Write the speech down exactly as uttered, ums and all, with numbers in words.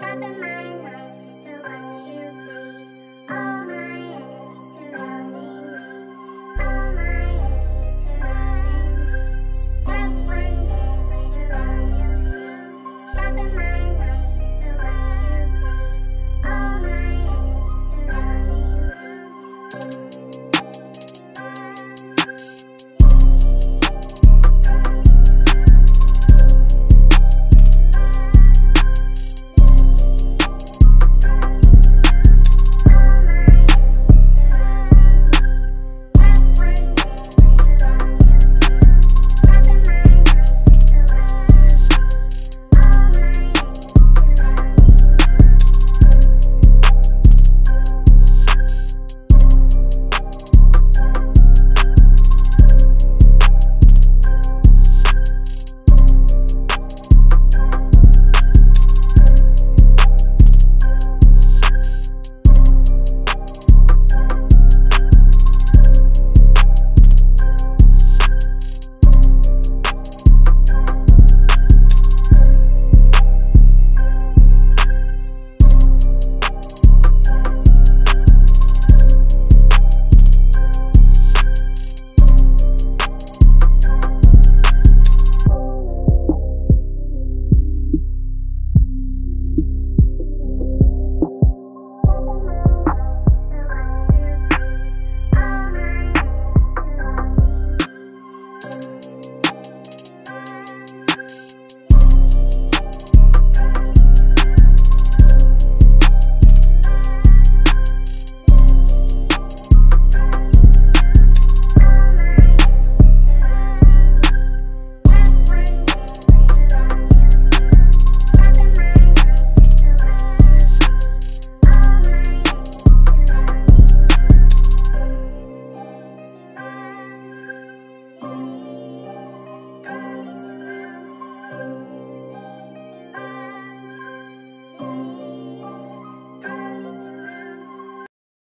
sharpen my